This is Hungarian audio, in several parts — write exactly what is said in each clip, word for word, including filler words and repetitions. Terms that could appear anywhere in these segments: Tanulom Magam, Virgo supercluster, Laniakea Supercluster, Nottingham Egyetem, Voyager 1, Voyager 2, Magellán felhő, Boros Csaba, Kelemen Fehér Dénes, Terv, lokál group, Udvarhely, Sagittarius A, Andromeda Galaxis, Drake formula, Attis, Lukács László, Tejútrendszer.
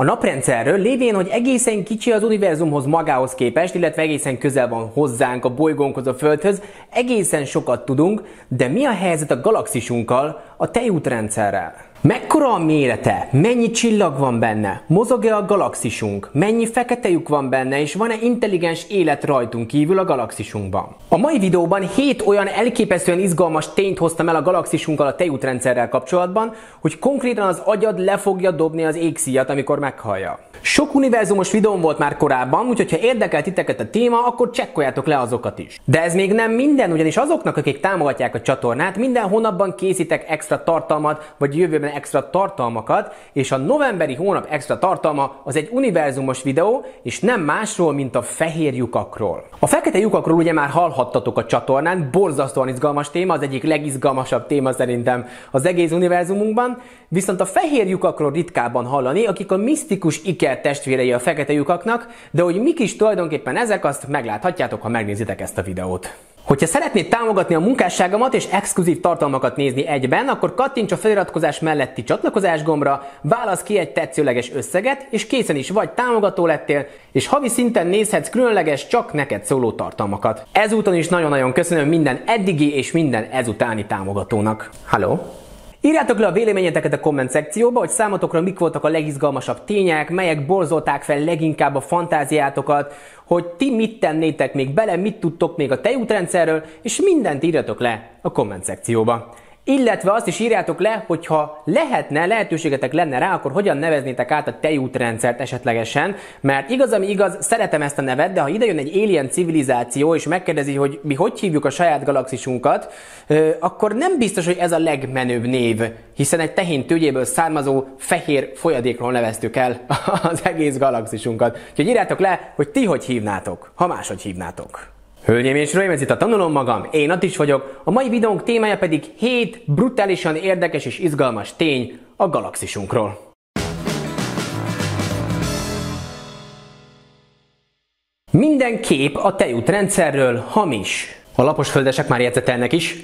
A naprendszerről lévén, hogy egészen kicsi az univerzumhoz magához képest, illetve egészen közel van hozzánk, a bolygónkhoz, a Földhöz, egészen sokat tudunk, de mi a helyzet a galaxisunkkal, a Tejútrendszerrel? Mekkora a mérete? Mennyi csillag van benne? Mozog-e a galaxisunk? Mennyi fekete lyuk van benne, és van-e intelligens élet rajtunk kívül a galaxisunkban? A mai videóban hét olyan elképesztően izgalmas tényt hoztam el a galaxisunkkal, a Tejútrendszerrel kapcsolatban, hogy konkrétan az agyad le fogja dobni az égszíjat, amikor meghallja. Sok univerzumos videóm volt már korábban, úgyhogy ha érdekel titeket a téma, akkor csekkoljátok le azokat is. De ez még nem minden, ugyanis azoknak, akik támogatják a csatornát, minden hónapban készítek extra tartalmat, vagy jövőben extra tartalmakat, és a novemberi hónap extra tartalma az egy univerzumos videó, és nem másról, mint a fehér lyukakról. A fekete lyukakról ugye már hallhattatok a csatornán, borzasztóan izgalmas téma, az egyik legizgalmasabb téma szerintem az egész univerzumunkban, viszont a fehér lyukakról ritkábban hallani, akik a misztikus iker testvérei a fekete lyukaknak, de hogy mik is tulajdonképpen ezek, azt megláthatjátok, ha megnézitek ezt a videót. Hogyha szeretnéd támogatni a munkásságomat és exkluzív tartalmakat nézni egyben, akkor kattints a feliratkozás melletti csatlakozás gombra, válasz ki egy tetszőleges összeget, és készen is vagy támogató lettél, és havi szinten nézhetsz különleges, csak neked szóló tartalmakat. Ezúton is nagyon-nagyon köszönöm minden eddigi és minden ezutáni támogatónak. Halló! Írjátok le a véleményeteket a komment szekcióba, hogy számotokra mik voltak a legizgalmasabb tények, melyek borzolták fel leginkább a fantáziátokat, hogy ti mit tennétek még bele, mit tudtok még a Tejútrendszerről, és mindent írjatok le a komment szekcióba. Illetve azt is írjátok le, hogy ha lehetne, lehetőségetek lenne rá, akkor hogyan neveznétek át a Tejútrendszert esetlegesen, mert igaz, ami igaz, szeretem ezt a nevet, de ha idejön egy alien civilizáció és megkérdezi, hogy mi hogy hívjuk a saját galaxisunkat, akkor nem biztos, hogy ez a legmenőbb név, hiszen egy tehén tőgyéből származó fehér folyadékról neveztük el az egész galaxisunkat. Úgyhogy írjátok le, hogy ti hogy hívnátok, ha máshogy hívnátok. Hölgyeim és uraim, ez itt a Tanulom Magam, én Attis vagyok, a mai videónk témája pedig hét brutálisan érdekes és izgalmas tény a galaxisunkról. Minden kép a Tejútrendszerről hamis. A laposföldesek már jegyzetelnek is.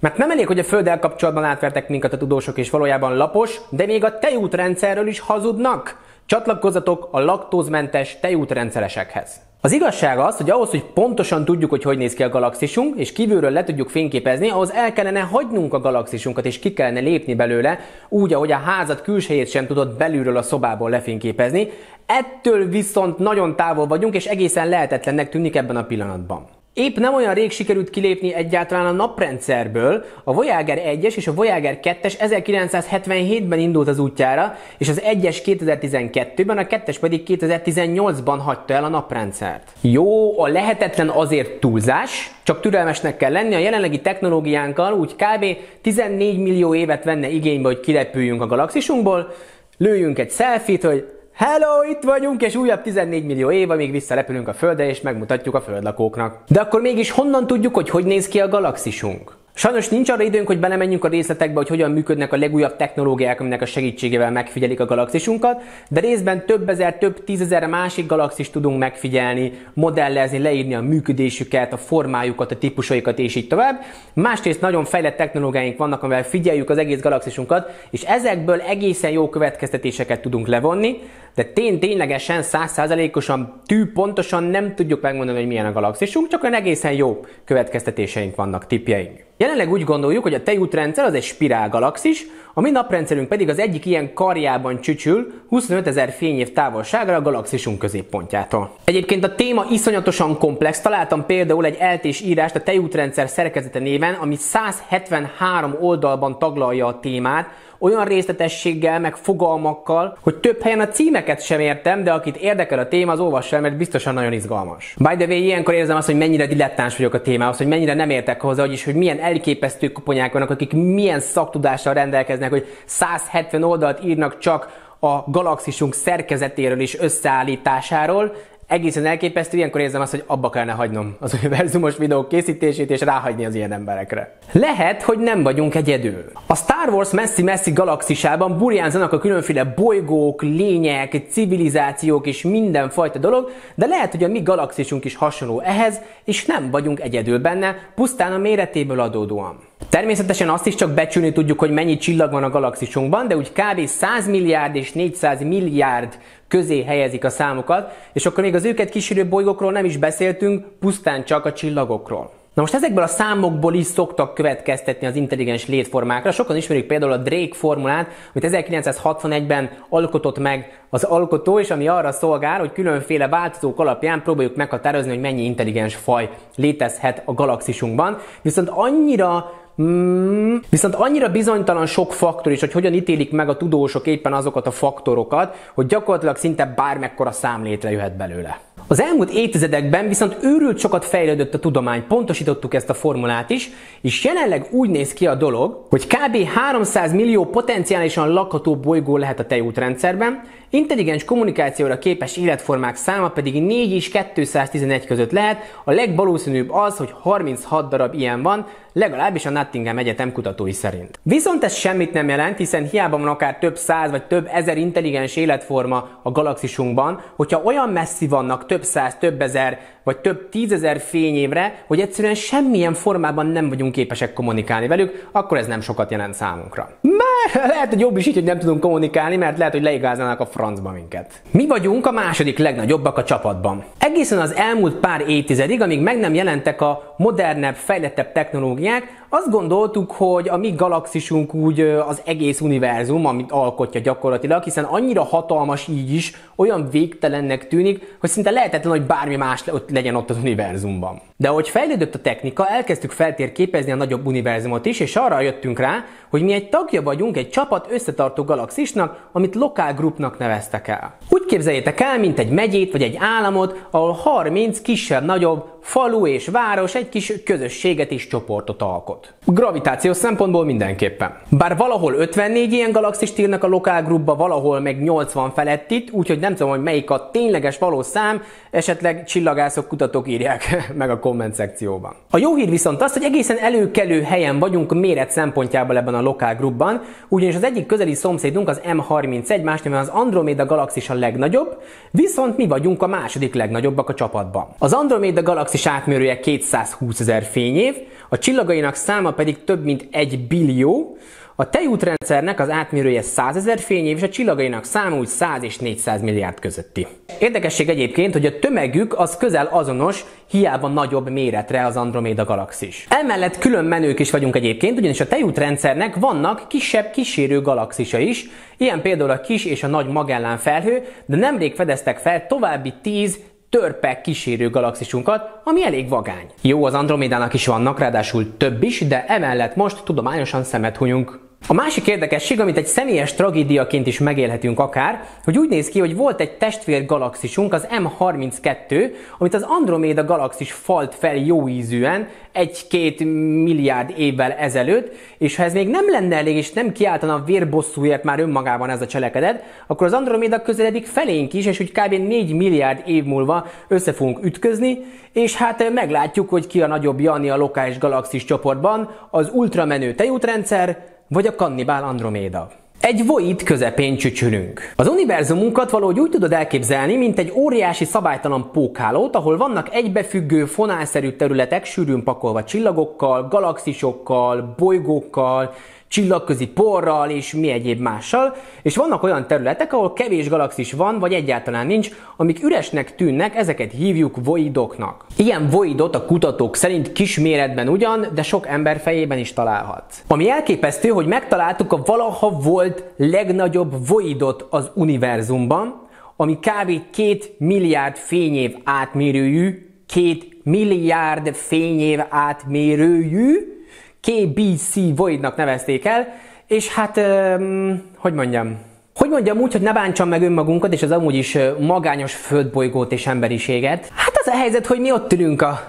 Mert nem elég, hogy a Földdel kapcsolatban átvertek minket a tudósok, és valójában lapos, de még a Tejútrendszerről is hazudnak. Csatlakozzatok a laktózmentes Tejútrendszeresekhez. Az igazság az, hogy ahhoz, hogy pontosan tudjuk, hogy hogy néz ki a galaxisunk, és kívülről le tudjuk fényképezni, ahhoz el kellene hagynunk a galaxisunkat, és ki kellene lépni belőle, úgy, ahogy a házat külsejét sem tudod belülről a szobából lefényképezni. Ettől viszont nagyon távol vagyunk, és egészen lehetetlennek tűnik ebben a pillanatban. Épp nem olyan rég sikerült kilépni egyáltalán a naprendszerből, a Voyager egyes és a Voyager kettes ezerkilencszázhetvenhétben indult az útjára, és az egyes kétezer-tizenkettőben, a kettes pedig kétezer-tizennyolcban hagyta el a naprendszert. Jó, a lehetetlen azért túlzás, csak türelmesnek kell lenni, a jelenlegi technológiánkkal úgy kb. tizennégy millió évet venne igénybe, hogy kirepüljünk a galaxisunkból, lőjünk egy selfie-t, hogy hello, itt vagyunk, és újabb tizennégy millió év, amíg visszarepülünk a Földre, és megmutatjuk a földlakóknak. De akkor mégis honnan tudjuk, hogy hogy néz ki a galaxisunk? Sajnos nincs arra időnk, hogy belemenjünk a részletekbe, hogy hogyan működnek a legújabb technológiák, aminek a segítségével megfigyelik a galaxisunkat, de részben több ezer, több tízezer másik galaxist tudunk megfigyelni, modellezni, leírni a működésüket, a formájukat, a típusaikat és így tovább. Másrészt nagyon fejlett technológiáink vannak, amivel figyeljük az egész galaxisunkat, és ezekből egészen jó következtetéseket tudunk levonni, de tény ténylegesen, száz százalékosan, tűpontosan nem tudjuk megmondani, hogy milyen a galaxisunk, csak olyan egészen jó következtetéseink vannak, tippjeink. Jelenleg úgy gondoljuk, hogy a Tejútrendszer az egy spirálgalaxis, a mi naprendszerünk pedig az egyik ilyen karjában csücsül huszonötezer fényév távolságra a galaxisunk középpontjától. Egyébként a téma iszonyatosan komplex, találtam például egy eltés írást a Tejútrendszer szerkezete néven, ami száz hetvenhárom oldalban taglalja a témát, olyan részletességgel, meg fogalmakkal, hogy több helyen a címeket sem értem, de akit érdekel a téma, az olvassa el, mert biztosan nagyon izgalmas. By the way, ilyenkor érzem azt, hogy mennyire dilettáns vagyok a témához, hogy mennyire nem értek hozzá, hogy is, hogy milyen elképesztő koponyák vannak, akik milyen szaktudással rendelkeznek, hogy száz hetven oldalt írnak csak a galaxisunk szerkezetéről és összeállításáról. Egészen elképesztő, ilyenkor érzem azt, hogy abba kellene hagynom az univerzumos videók készítését és ráhagyni az ilyen emberekre. Lehet, hogy nem vagyunk egyedül. A Star Wars messzi-messzi galaxisában burjánzanak a különféle bolygók, lények, civilizációk és mindenfajta dolog, de lehet, hogy a mi galaxisunk is hasonló ehhez, és nem vagyunk egyedül benne, pusztán a méretéből adódóan. Természetesen azt is csak becsülni tudjuk, hogy mennyi csillag van a galaxisunkban, de úgy kb. száz milliárd és négyszáz milliárd közé helyezik a számokat, és akkor még az őket kísérő bolygókról nem is beszéltünk, pusztán csak a csillagokról. Na most ezekből a számokból is szoktak következtetni az intelligens létformákra. Sokan ismerik például a Drake formulát, amit ezerkilencszázhatvanegyben alkotott meg az alkotó, és ami arra szolgál, hogy különféle változók alapján próbáljuk meghatározni, hogy mennyi intelligens faj létezhet a galaxisunkban. Viszont annyira Mm, viszont annyira bizonytalan sok faktor is, hogy hogyan ítélik meg a tudósok éppen azokat a faktorokat, hogy gyakorlatilag szinte bármekkora szám létrejöhet belőle. Az elmúlt évtizedekben viszont őrült sokat fejlődött a tudomány, pontosítottuk ezt a formulát is, és jelenleg úgy néz ki a dolog, hogy kb. háromszáz millió potenciálisan lakható bolygó lehet a Tejútrendszerben, intelligens kommunikációra képes életformák száma pedig négy és kétszáztizenegy között lehet, a legvalószínűbb az, hogy harminchat darab ilyen van, legalábbis a Nottingham Egyetem kutatói szerint. Viszont ez semmit nem jelent, hiszen hiába van akár több száz vagy több ezer intelligens életforma a galaxisunkban, hogyha olyan messzi vannak több száz, több ezer vagy több tízezer fényévre, hogy egyszerűen semmilyen formában nem vagyunk képesek kommunikálni velük, akkor ez nem sokat jelent számunkra. Bár lehet, hogy jobb is így, hogy nem tudunk kommunikálni, mert lehet, hogy leigáznának a francba minket. Mi vagyunk a második legnagyobbak a csapatban. Egészen az elmúlt pár évtizedig, amíg meg nem jelentek a modernebb, fejlettebb technológiák, azt gondoltuk, hogy a mi galaxisunk úgy az egész univerzum, amit alkotja gyakorlatilag, hiszen annyira hatalmas így is, olyan végtelennek tűnik, hogy szinte lehetetlen, hogy bármi más legyen ott az univerzumban. De ahogy fejlődött a technika, elkezdtük feltérképezni a nagyobb univerzumot is, és arra jöttünk rá, hogy mi egy tagja vagyunk egy csapat összetartó galaxisnak, amit lokál grupnak neveztek el. Úgy képzeljétek el, mint egy megyét vagy egy államot, ahol harminc kisebb-nagyobb falu és város egy kis közösséget és csoportot alkot. Gravitációs szempontból mindenképpen. Bár valahol ötvennégy ilyen galaxist írnak a lokál grupba, valahol meg nyolcvan felett itt, úgyhogy nem tudom, hogy melyik a tényleges valós szám, esetleg csillagászok, kutatók írják meg a komment szekcióban. A jó hír viszont az, hogy egészen előkelő helyen vagyunk méret szempontjából ebben a lokál grupban, ugyanis az egyik közeli szomszédunk az M harmincegy, más néven az Andromeda Galaxis a legnagyobb, viszont mi vagyunk a második legnagyobbak a csapatban. Az Andromeda Galaxis és átmérője kétszázhúszezer fényév, a csillagainak száma pedig több mint egy billió, a Tejútrendszernek az átmérője százezer fényév, és a csillagainak száma úgy száz és négyszáz milliárd közötti. Érdekesség egyébként, hogy a tömegük az közel azonos, hiába nagyobb méretre az Andromeda galaxis. Emellett külön menők is vagyunk egyébként, ugyanis a Tejútrendszernek vannak kisebb kísérő galaxisa is, ilyen például a kis és a nagy Magellán felhő, de nemrég fedeztek fel további tíz törpe kísérő galaxisunkat, ami elég vagány. Jó, az Andromédának is vannak, ráadásul több is, de emellett most tudományosan szemet hunyunk. A másik érdekesség, amit egy személyes tragédiaként is megélhetünk akár, hogy úgy néz ki, hogy volt egy testvér galaxisunk, az M harminckettő, amit az Androméda galaxis falt fel jóízűen egy-két milliárd évvel ezelőtt, és ha ez még nem lenne elég, és nem kiáltana a vérbosszúért már önmagában ez a cselekedet, akkor az Androméda közeledik felénk is, és úgy kb. négy milliárd év múlva össze fogunk ütközni, és hát meglátjuk, hogy ki a nagyobb Jani a lokális galaxis csoportban, az ultramenő Tejútrendszer, vagy a kannibál Androméda. Egy void közepén csücsülünk. Az univerzumunkat valahogy úgy tudod elképzelni, mint egy óriási szabálytalan pókhálót, ahol vannak egybefüggő, fonálszerű területek sűrűn pakolva csillagokkal, galaxisokkal, bolygókkal, csillagközi porral és mi egyéb mással, és vannak olyan területek, ahol kevés galaxis van, vagy egyáltalán nincs, amik üresnek tűnnek, ezeket hívjuk voidoknak. Ilyen voidot a kutatók szerint kis méretben ugyan, de sok ember fejében is találhatsz. Ami elképesztő, hogy megtaláltuk a valaha volt legnagyobb voidot az univerzumban, ami kb. két milliárd fényév átmérőjű, két milliárd fényév átmérőjű, ká bé cé Voidnak nevezték el, és hát, um, hogy mondjam, hogy mondjam úgy, hogy ne bántsam meg önmagunkat és az amúgy is magányos földbolygót és emberiséget. Hát az a helyzet, hogy mi ott ülünk a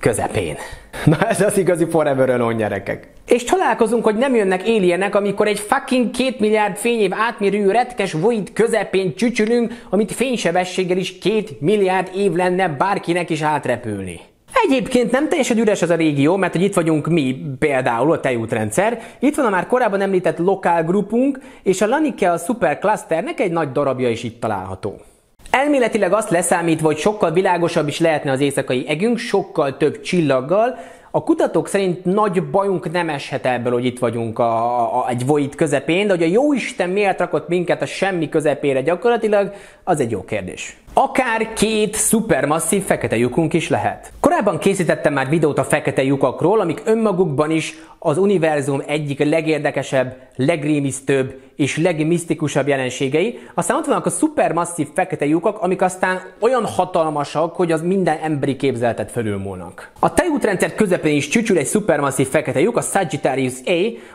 közepén. Na ez az igazi forever alone, gyerekek. És találkozunk, hogy nem jönnek alienek, amikor egy fucking két milliárd fényév átmérőjű retkes void közepén csücsülünk, amit fénysebességgel is két milliárd év lenne bárkinek is átrepülni. Egyébként nem teljesen üres az a régió, mert hogy itt vagyunk mi, például a Tejútrendszer, itt van a már korábban említett lokál grupunk, és a Laniakea Superclusternek egy nagy darabja is itt található. Elméletileg azt leszámítva, hogy sokkal világosabb is lehetne az éjszakai egünk, sokkal több csillaggal, A kutatók szerint nagy bajunk nem eshet ebből, hogy itt vagyunk a, a, egy void közepén, de hogy a jóisten miért rakott minket a semmi közepére gyakorlatilag, az egy jó kérdés. Akár két szupermasszív fekete lyukunk is lehet. Korábban készítettem már videót a fekete lyukakról, amik önmagukban is az univerzum egyik legérdekesebb, legrémisztőbb és legmisztikusabb jelenségei. Aztán ott vannak a szupermasszív fekete lyukak, amik aztán olyan hatalmasak, hogy az minden emberi képzeletet fölülmúlnak. A Tejútrendszer közepén is csücsül egy szupermasszív fekete lyuk, a Sagittarius A,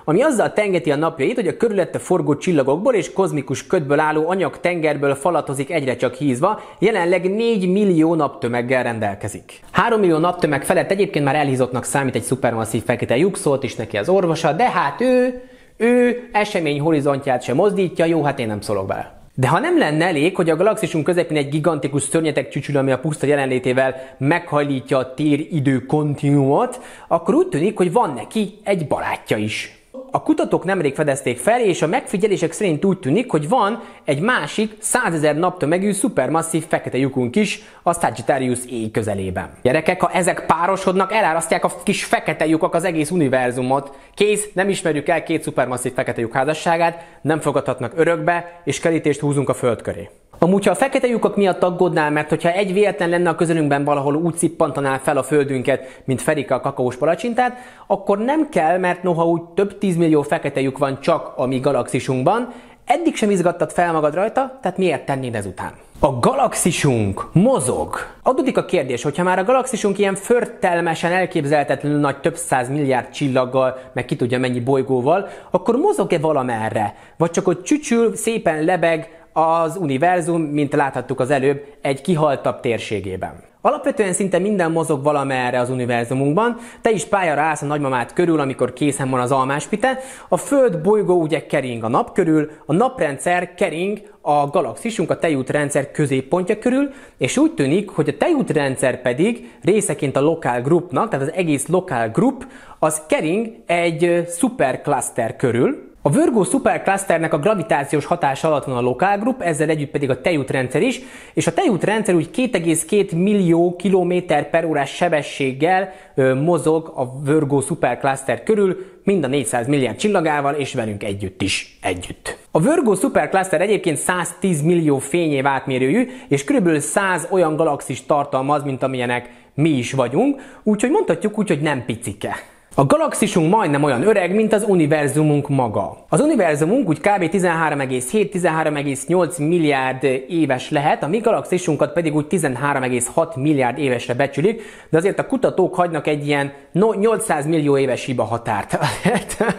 ami azzal tengeti a napjait, hogy a körülötte forgó csillagokból és kozmikus ködből álló anyagtengerből falatozik egyre csak hízva, jelenleg négy millió naptömeggel rendelkezik. három millió naptömeg felett egyébként már elhízottnak számít egy szupermasszív fekete lyuk, szólt is neki az orvosa, de hát ő, ő esemény horizontját sem mozdítja, jó, hát én nem szólok bele. De ha nem lenne elég, hogy a galaxisunk közepén egy gigantikus szörnyeteg csücsül, ami a puszta jelenlétével meghajlítja a tér-idő kontinuumot, akkor úgy tűnik, hogy van neki egy barátja is. A kutatók nemrég fedezték fel, és a megfigyelések szerint úgy tűnik, hogy van egy másik százezer naptömegű szupermasszív fekete lyukunk is a Sagittarius A közelében. Gyerekek, ha ezek párosodnak, elárasztják a kis fekete lyukak az egész univerzumot. Kész, nem ismerjük el két szupermasszív fekete lyuk házasságát, nem fogadhatnak örökbe, és kerítést húzunk a Föld köré. Amúgy, ha a fekete lyukak miatt aggódnál, mert hogyha egy véletlen lenne a közelünkben, valahol úgy szippantaná fel a földünket, mint Ferika a kakaós palacsintát, akkor nem kell, mert noha úgy több tízmillió fekete lyuk van csak a mi galaxisunkban, eddig sem izgattad fel magad rajta, tehát miért tennéd ezután? A galaxisunk mozog. Adódik a kérdés, hogyha már a galaxisunk ilyen förtelmesen elképzelhetetlenül nagy több száz milliárd csillaggal, meg ki tudja mennyi bolygóval, akkor mozog-e valamerre? Vagy csak ott csücsül, szépen lebeg az univerzum, mint láthattuk az előbb, egy kihaltabb térségében. Alapvetően szinte minden mozog valamerre az univerzumunkban, te is pályára állsz a nagymamád körül, amikor készen van az almáspite, a Föld bolygó ugye kering a nap körül, a naprendszer kering a galaxisunk, a Tejútrendszer középpontja körül, és úgy tűnik, hogy a Tejútrendszer pedig részeként a lokál groupnak, tehát az egész lokál group, az kering egy supercluster körül. A Virgo superclusternek a gravitációs hatása alatt van a lokál group, ezzel együtt pedig a Tejútrendszer is, és a Tejútrendszer úgy két egész két millió kilométer per órás sebességgel ö, mozog a Virgo supercluster körül, mind a négyszáz milliárd csillagával, és velünk együtt is együtt. A Virgo supercluster egyébként száztíz millió fényév átmérőjű, és kb. száz olyan galaxis tartalmaz, mint amilyenek mi is vagyunk, úgyhogy mondhatjuk úgy, hogy nem picike. A galaxisunk majdnem olyan öreg, mint az univerzumunk maga. Az univerzumunk úgy kb. tizenhárom egész hét - tizenhárom egész nyolc milliárd éves lehet, a mi galaxisunkat pedig úgy tizenhárom egész hat milliárd évesre becsülik, de azért a kutatók hagynak egy ilyen nyolcszáz millió éves hiba határt.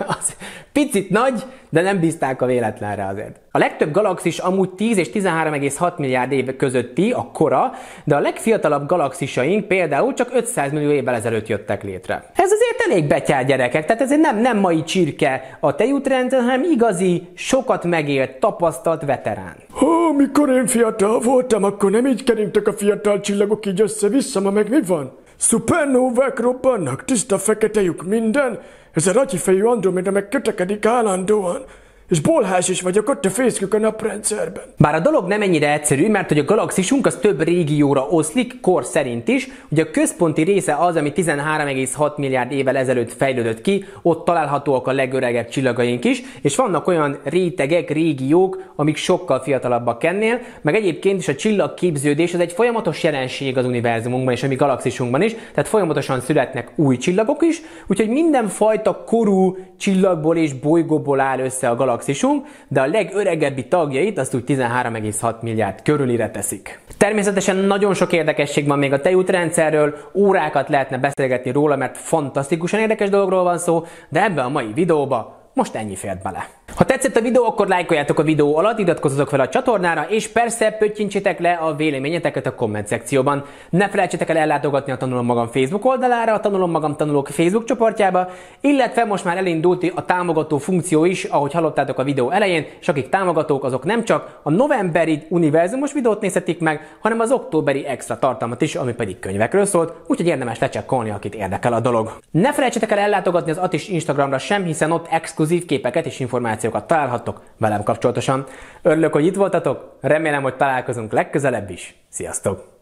Az picit nagy, de nem bízták a véletlenre azért. A legtöbb galaxis amúgy tíz és tizenhárom egész hat milliárd év közötti a kora, de a legfiatalabb galaxisaink például csak ötszáz millió évvel ezelőtt jöttek létre. Ez azért elég betyár, gyerekek, tehát ezért nem, nem mai csirke a Tejútrendszer, hanem igazi, sokat megélt, tapasztalt veterán. Ha, mikor én fiatal voltam, akkor nem így keringtek a fiatal csillagok így össze-vissza, ma meg mi van? Szupernóvák robbannak, tiszta fekete lyuk minden, ez a ratyifejű Andromeda meg kötekedik állandóan, és bolhás is vagyok, ott a fészkük a naprendszerben. Bár a dolog nem ennyire egyszerű, mert hogy a galaxisunk az több régióra oszlik, kor szerint is, ugye a központi része az, ami tizenhárom egész hat milliárd évvel ezelőtt fejlődött ki, ott találhatóak a legöregebb csillagaink is, és vannak olyan rétegek, régiók, amik sokkal fiatalabbak ennél, meg egyébként is a csillagképződés az egy folyamatos jelenség az univerzumunkban és a mi galaxisunkban is, tehát folyamatosan születnek új csillagok is, úgyhogy mindenfajta korú csillagból és bolygóból áll össze a galaxis. De a legöregebbi tagjait azt úgy tizenhárom egész hat milliárd körülire teszik. Természetesen nagyon sok érdekesség van még a Tejútrendszerről, órákat lehetne beszélgetni róla, mert fantasztikusan érdekes dologról van szó, de ebbe a mai videóba most ennyi fért bele. Ha tetszett a videó, akkor lájkoljátok a videó alatt, iratkozzatok fel a csatornára, és persze pöttyintsétek le a véleményeteket a komment szekcióban. Ne felejtsétek el ellátogatni a Tanulom Magam Facebook oldalára, a Tanulom Magam Tanulók Facebook csoportjába, illetve most már elindult a támogató funkció is, ahogy hallottátok a videó elején, és akik támogatók, azok nem csak a novemberi univerzumos videót nézhetik meg, hanem az októberi extra tartalmat is, ami pedig könyvekről szólt, úgyhogy érdemes lecsekkolni, akit érdekel a dolog. Ne felejtsétek el ellátogatni az Attis Instagramra sem, hiszen ott exkluzív képeket és információkat találhattok velem kapcsolatosan. Örülök, hogy itt voltatok, remélem, hogy találkozunk legközelebb is. Sziasztok!